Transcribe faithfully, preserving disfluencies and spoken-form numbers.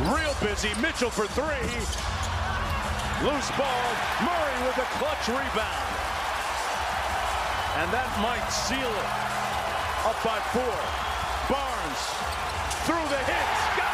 Real busy. Mitchell for three. Loose ball. Murray with a clutch rebound. And that might seal it. Up by four. Barnes through the hit.